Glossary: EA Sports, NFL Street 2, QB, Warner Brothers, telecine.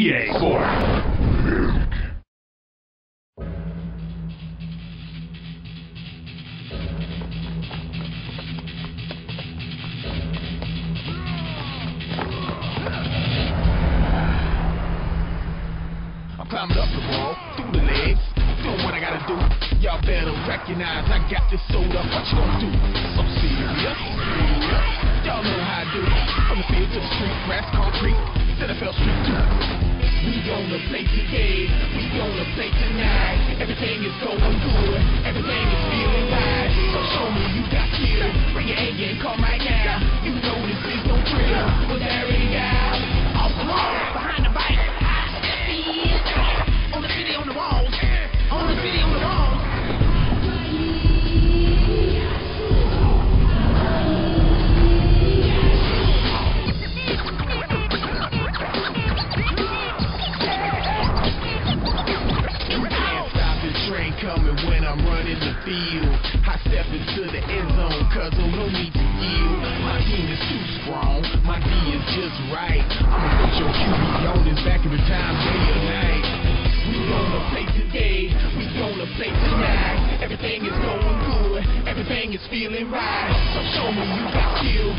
EA Sports. Y'all better recognize I got this sold up. What you gonna do? I'm serious. Y'all know how I do. From the field to the street, grass, concrete, NFL Street 2. We gonna play today. We gonna play tonight. Everything is going good. Everything is feeling right. So show me you got here. Bring your A and come right now. You know this is no trigger. We're airing out. Off the wall, behind the bike. I see it. On the city, on the walls. On the city, on the walls. I step into the end zone, cause there's no need to yield. My team is too strong, my D is just right. I'ma put your QB on his back every time, day or night. We gonna play today, we gonna play tonight. Everything is going good, everything is feeling right. So show me you got skill.